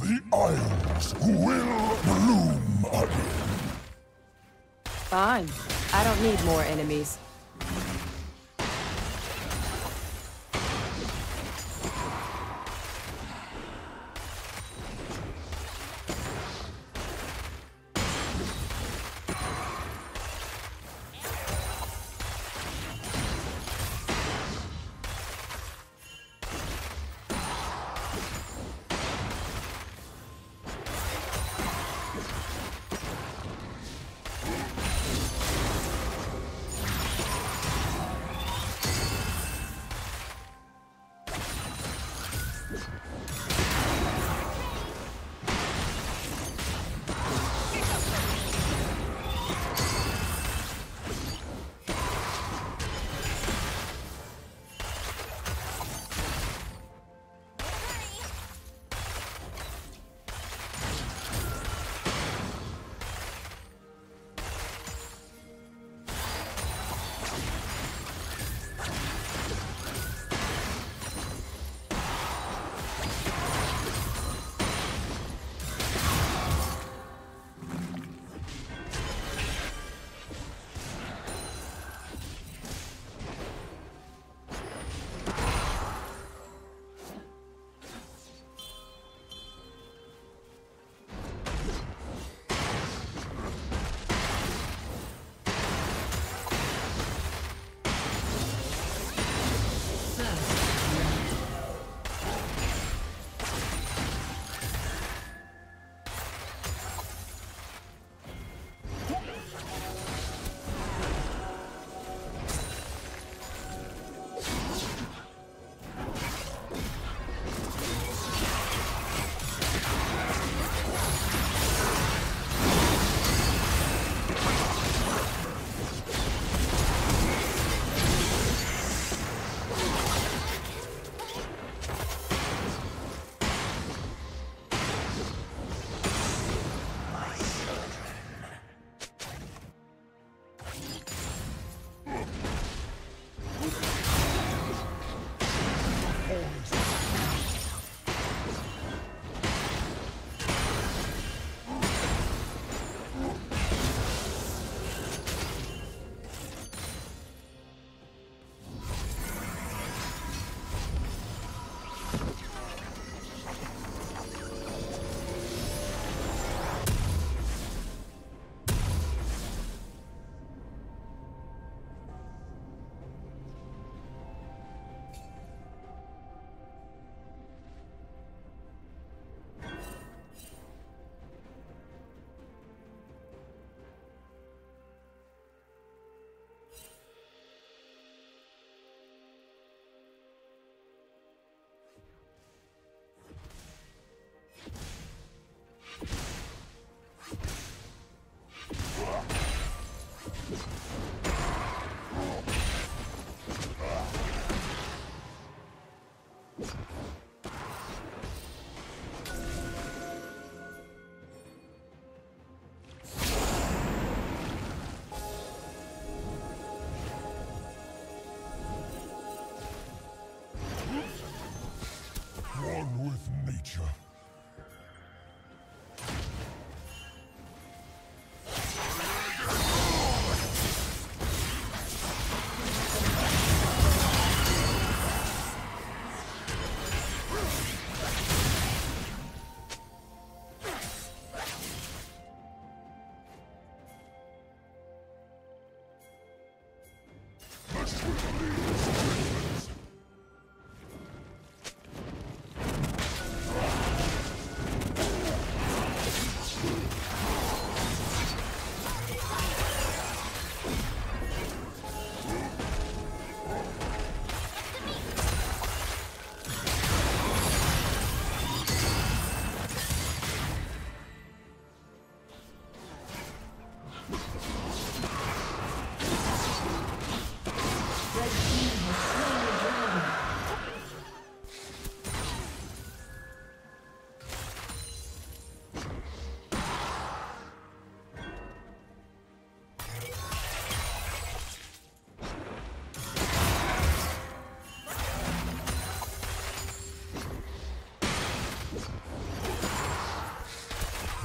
The Isles will bloom again. Fine. I don't need more enemies.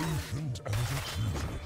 patient and attentive.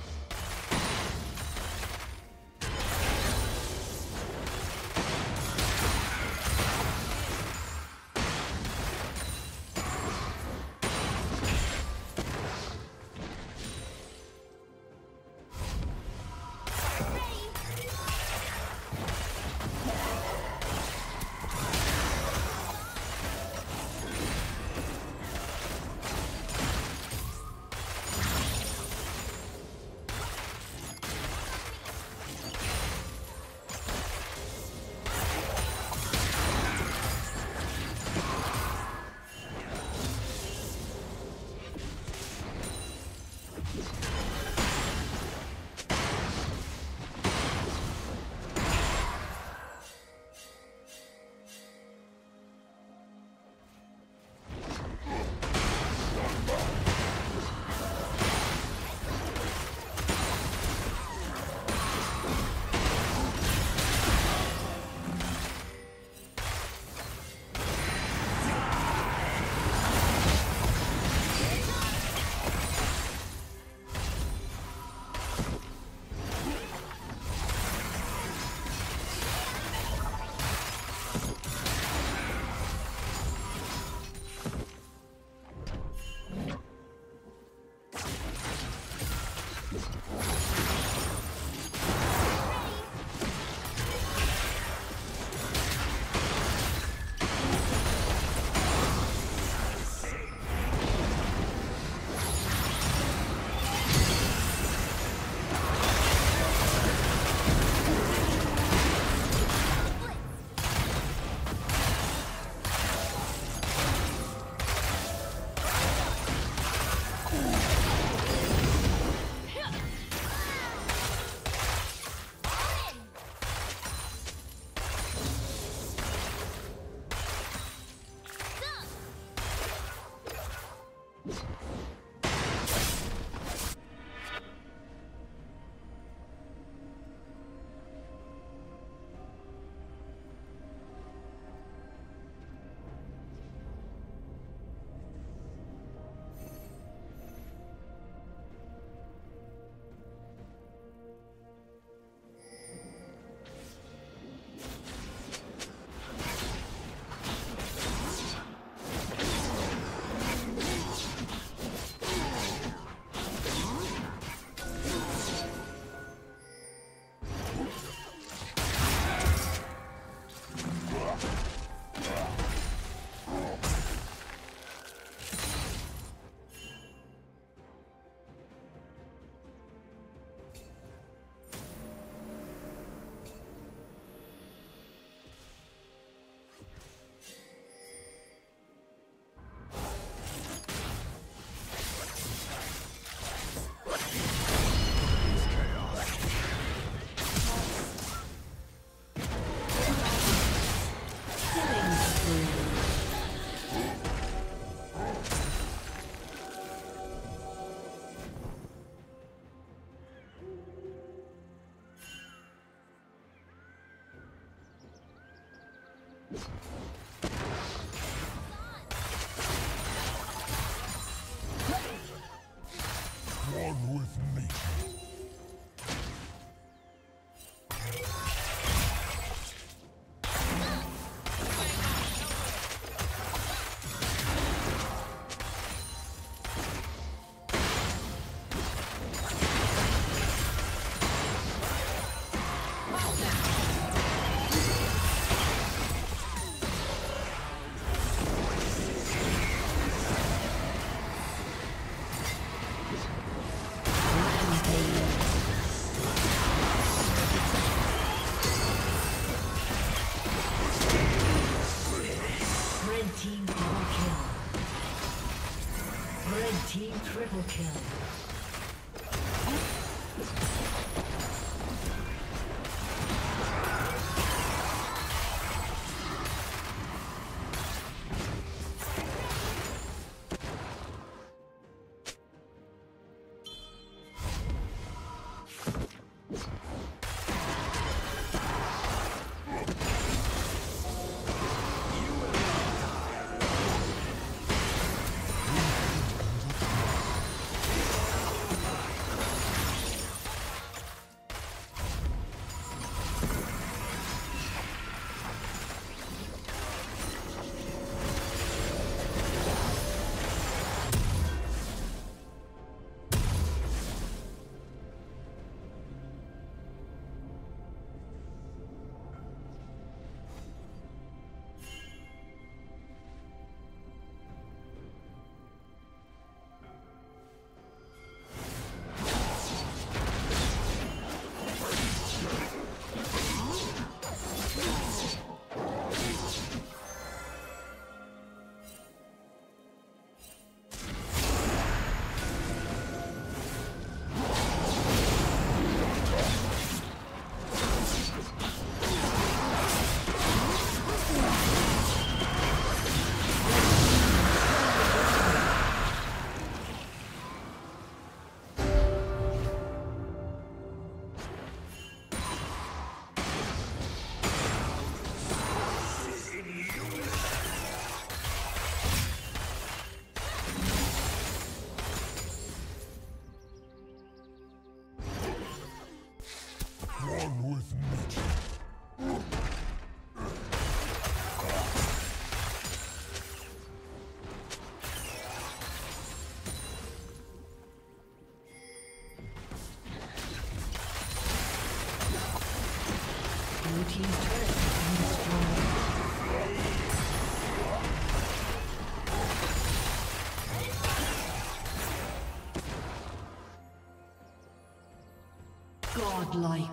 Godlike.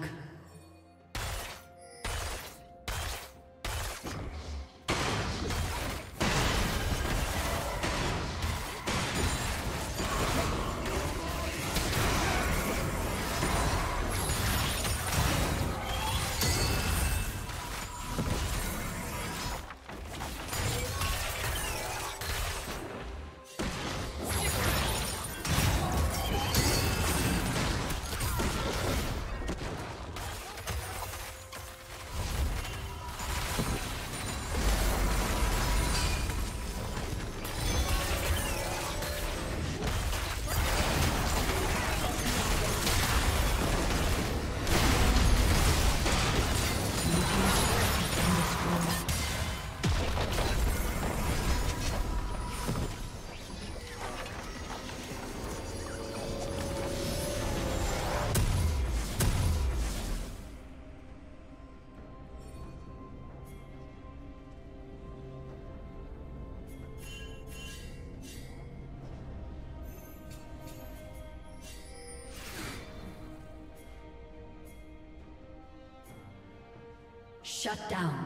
Shut down.